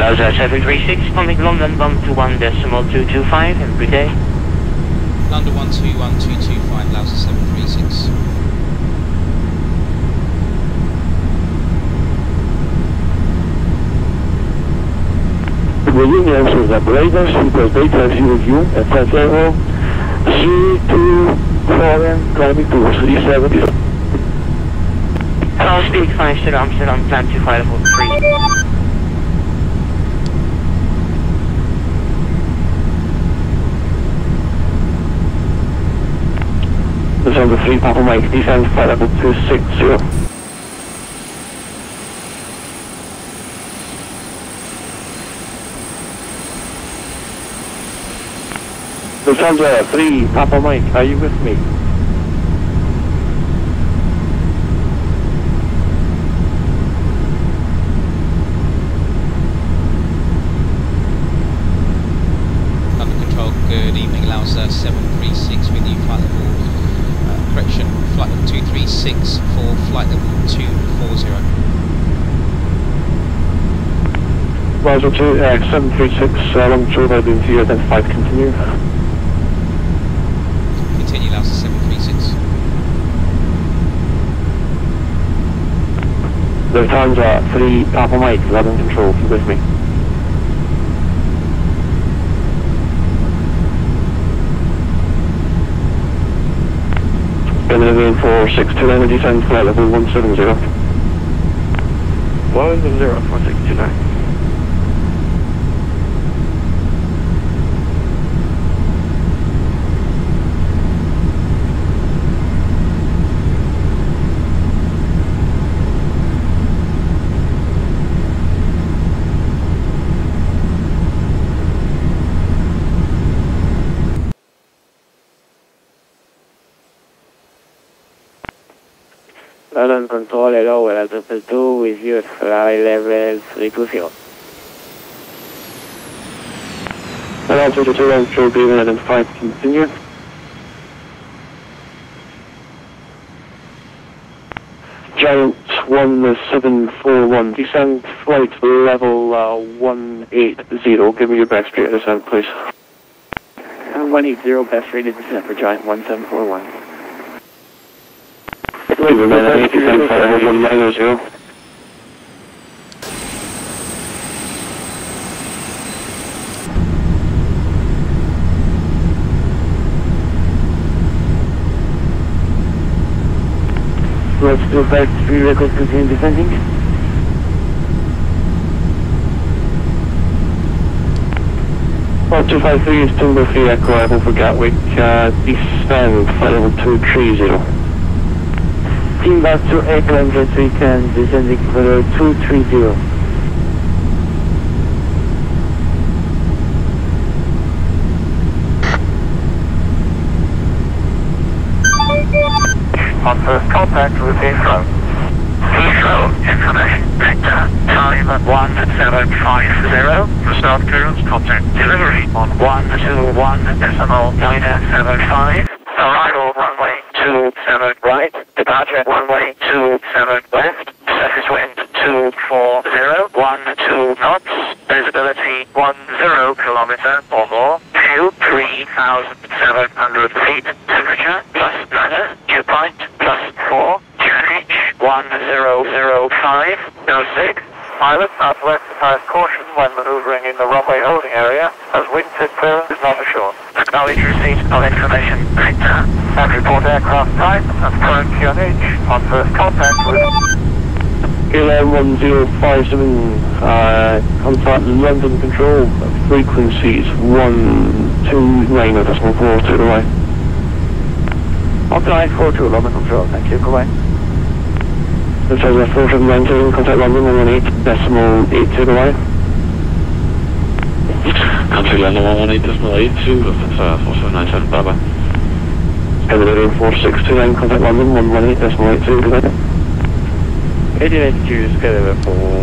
LAUSA 736 coming London, bound to 1.225, have a good day. London 121.225, LAUSA 736. The union of the operators, because data 0U and 5-0, C2 climbing to 370. I'll speak 5-0 Amsterdam, plan 2503. Number 3, Papa Mike, descend 5260. Lufthansa 3, Papa Mike, are you with me? London Control, good evening, LAUSA 736 with you, flight level, correction, flight level 236 for flight level 240. LAUSA 736, London Control, I've been here, then 5, continue. Continue LAUSA 736. Lufthansa 3, Papa Mike, London Control, keep with me. Scandinavian 469, descend flight level 170. 170, 469. London Control, hello, we're at 222 with you, flight level 320. Hello, 222, I'm sure we will identify, continue. Giant 1741, descend flight level 180, give me your backstraight descent, please. 180, backstraight descent for Giant 1741. Let's go back to 3 records, continue descending. Well, 253 is Timber 3 Echo Apple for Gatwick, descend, flight level 230. Team back to KLM jet 310, descending for 230. On first contact with Heathrow. Heathrow, information vector, time 1750, for start clearance contact delivery on 121.975, arrival runway 27 right. Departure runway 27 left, surface wind 240, 12 knots, visibility 10 kilometer or more, fuel 3,700 feet, temperature +9, dew point +4, QNH 1005, nose 6, pilot southwest exercise caution when manoeuvring in the runway holding area as wind clearance is not assured. Acknowledge receipt of information vector and report aircraft type and current QNH on first contact with KLM 1057, contact London Control, frequencies 129.4 to the right. Okay, 42 London Control, thank you, goodbye. Let's have 4792, contact London 118.8 to the right. Country London 118.82, Lufthansa 4797, Baba. Scandinavian 4629, contact London 118.82, good night. 1882, Scandinavian 4629,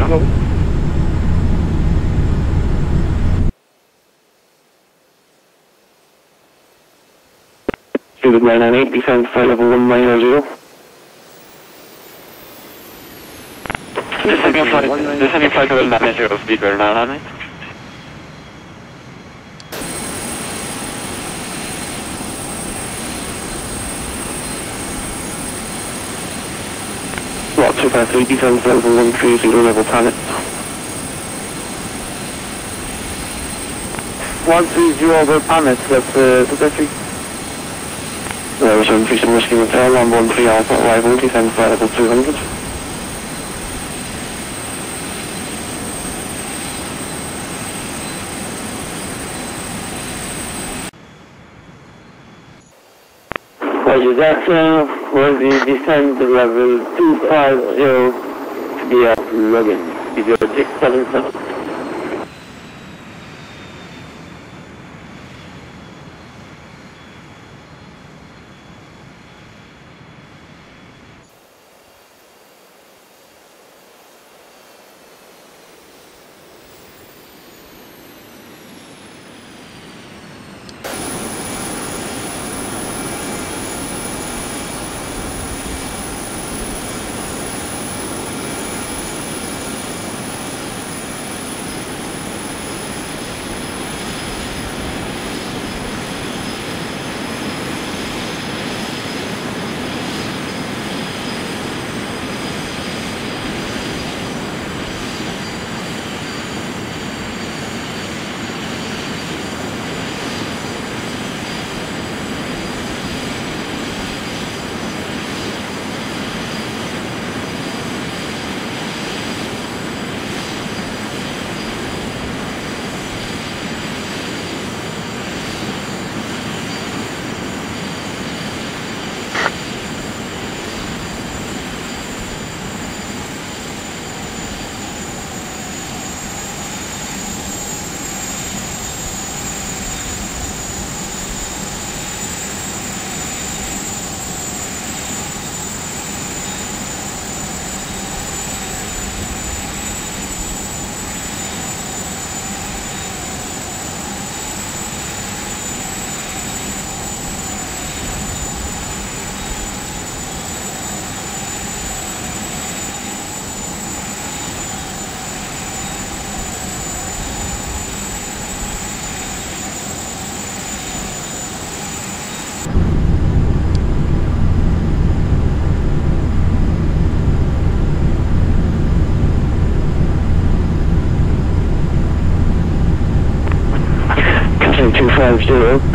hello. Student 998, descend flight level 190. The same flight level manager of Bitburn Airlines. What 253 descends level 130 level planet. 130 over planet, that's 253. There is 137 rescue repair, 113 Alpha arrival, descends level 200. Reduction was the descent level 250 to be at Logan. Is your 677?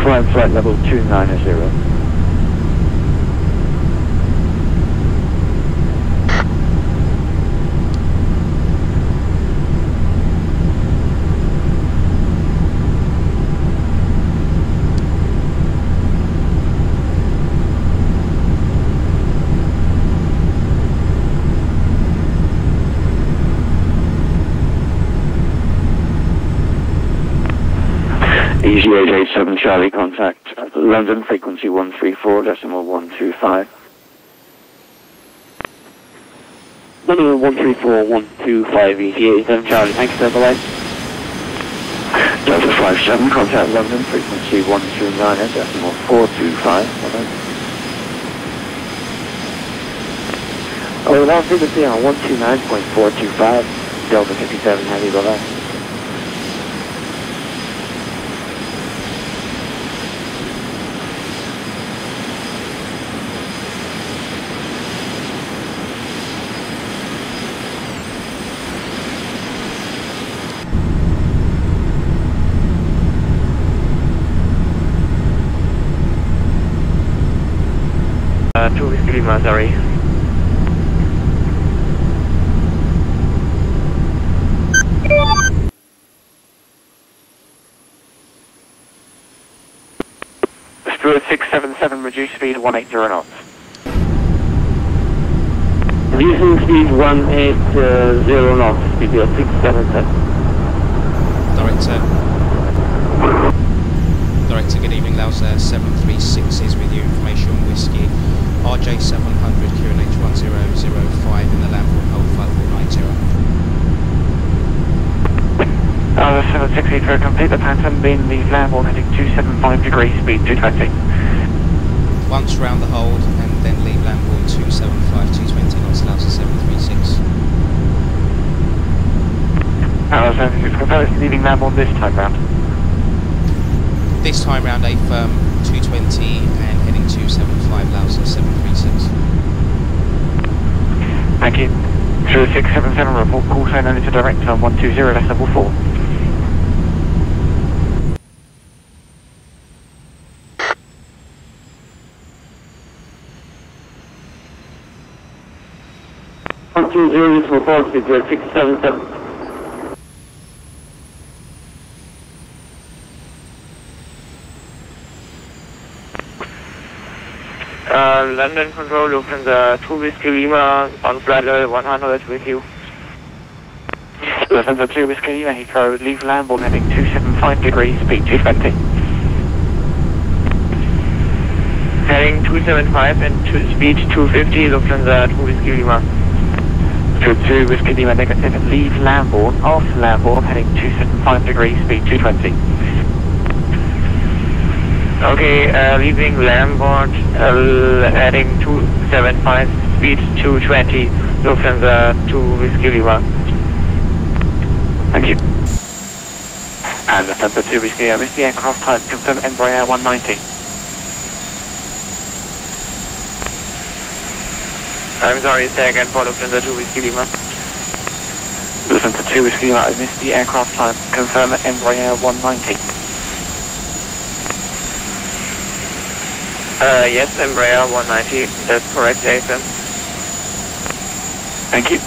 Climb flight level 290. EZ887 Charlie, contact London, frequency 134.125. London 134.125 EZ887 Charlie, thanks for the light. Delta 57, contact London, frequency 129.425. Oh, now frequency on 129.425. Delta 57, heavy go back. Sorry. Stuart 677, reduce speed 180 knots. Reducing speed 180 knots, speed 677. Director, good evening, LAUSA 736 is with you, information on whiskey. RJ700 QNH 1005 in the Lambourne, hold flight 190. LAUSA 760 complete, the Phantom being the Lambourne heading 275 degrees, speed 220. Once round the hold and then leave Lambourne 275, 220 knots, LAUSA 736. confirms if it's proposed leaving Lambourne this time round? This time round, a firm 220 and heading 275 LAUSA 736. Thank you. 3677 report, call sign only to direct turn 120-44. London Control, Lufthansa 2 Whiskey Lima, on flight level 100 with you. Lufthansa 2 Whiskey Lima, Heathrow, leave Lambourne heading 275 degrees, speed 220. Heading 275 and speed 250, Lufthansa 2 Whiskey Lima. 2 Whiskey Lima negative, leave Lambourne, after Lambourne heading 275 degrees, speed 220. Okay, leaving Lambourne, heading 275, speed 220, Lufthansa 2 Whiskey Lima. Thank you. And Lufthansa 2 Whiskey Lima, is the aircraft type confirmed Embraer 190? I'm sorry, say again for Lufthansa 2 Whiskey Lima. Lufthansa 2 Whiskey Lima, I missed the aircraft type, confirm Embraer 190. Yes, Embraer 190, that's correct, Jason. Thank you.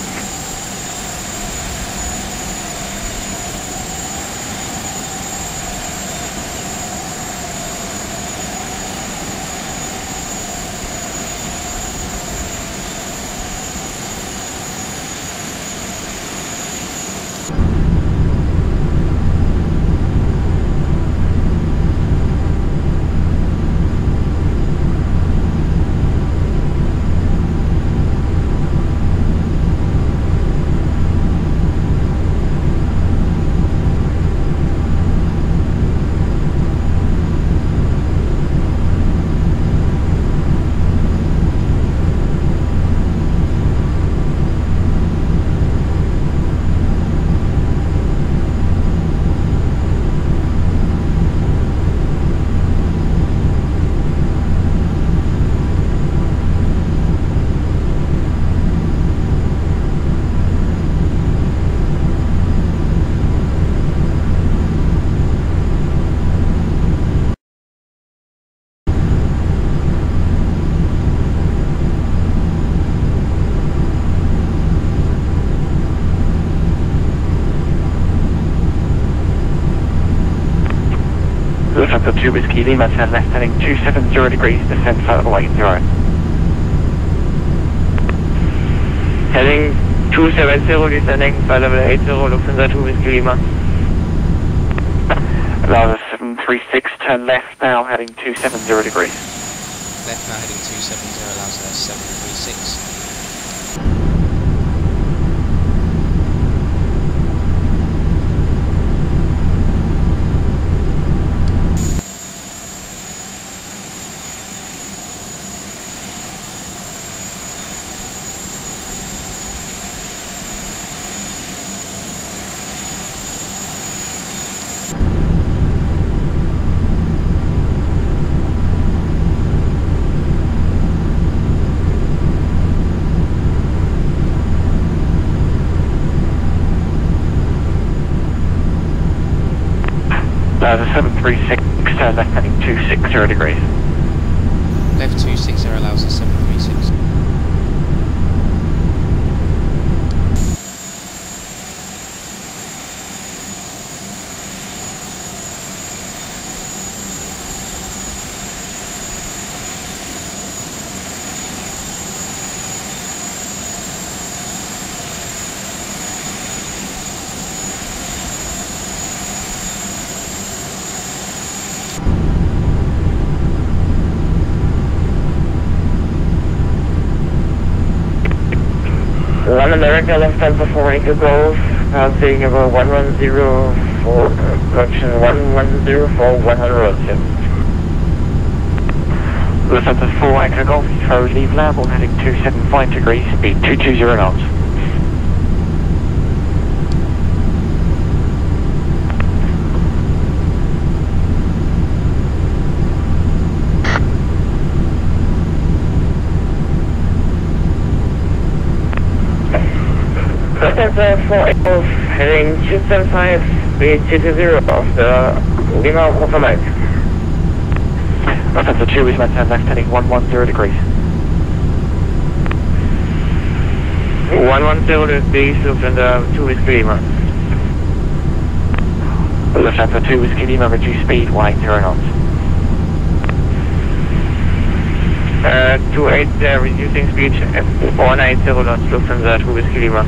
Lufthansa 2 Whiskey Lima, turn left heading 270 degrees, descend further away 0. Heading 270, descending flight level 80, Lufthansa 2 Whiskey Lima. LAUSA 736, turn left now heading 270 degrees. Left now heading 270, LAUSA 736. The 736, turn left heading 260 degrees. Left 260 allows the 736. London America, left hand for 4 anchor goals, passing over 110 for direction 110 for 102. Lufthansa 4 anchor goals, Heathrow, leave Lambourne heading 275 degrees, speed 220 knots. Delta 4 Echo heading 275 BH220 after Lima confirmed. Lufthansa 2 with my turn left heading 110 degrees. 110 degrees Lufthansa 2 with Lima. Lufthansa 2 with Lima, reduce speed 180 knots. 28 reducing speed at 490 knots, Lufthansa 2 Whiskey Lima.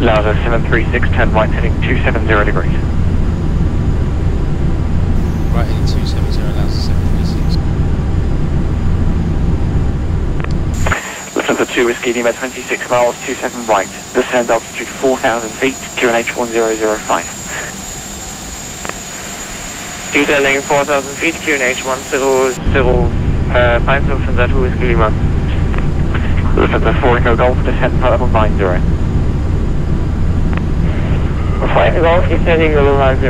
LAUSA 736, turn right heading 270 degrees. Right heading 270, LAUSA 736. Lufthansa 2 Whiskey Lima, 26 miles, 27 right. Descend altitude 4,000 feet, QNH 1005. Descending 4,000 feet, QNH 1005, Lufthansa 2 Whiskey Lima. Lufthansa 4 Echo Golf, descend 590. 4 Echo Golf, descending 090.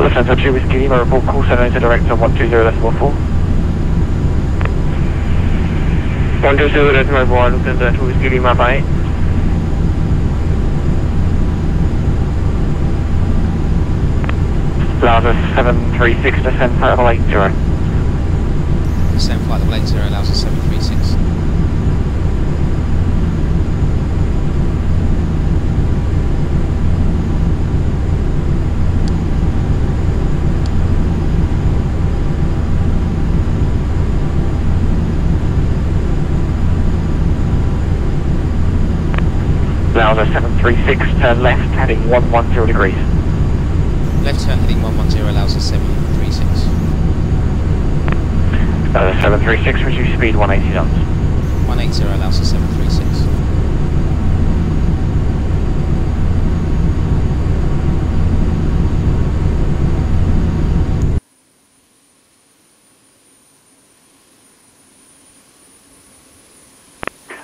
Lufthansa 2 Whiskey Lima, report call 780 direct on 120.4. 120.4, Lufthansa 2 Whiskey Lima, bye. LAUSA 736, descend flight level 80. Descend flight level 80, LAUSA 736. LAUSA 736, turn left, heading 110 degrees. Left turn heading 110 allows us 736. 736, reduce speed 180 knots. 180 allows us 736.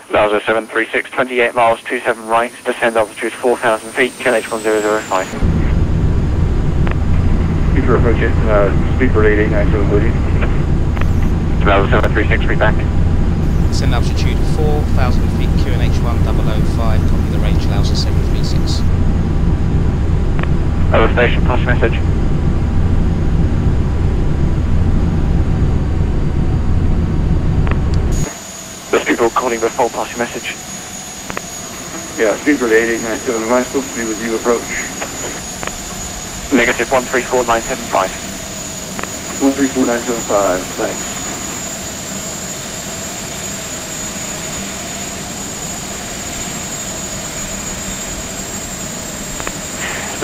LAUSA 736, 28 miles, 27 right, descend altitude 4,000 feet, KLM 1005. Future approaches, speed for 889 to 130. LAUSA 736, read back. Descend altitude 4,000 feet, QNH 1005, copy the range, LAUSA 736. Over station, pass message. There's people calling before passing message. Yeah, speed for 889 to 130, supposed to be with you approach. Negative 134975. 134975, thanks.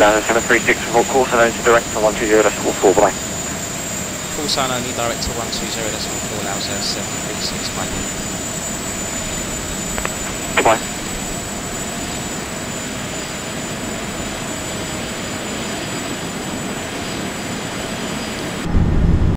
LAUSA 736, report call sign only direct to 120.4, bye. Call sign only direct to 120.4, LAUSA 736, bye. Goodbye.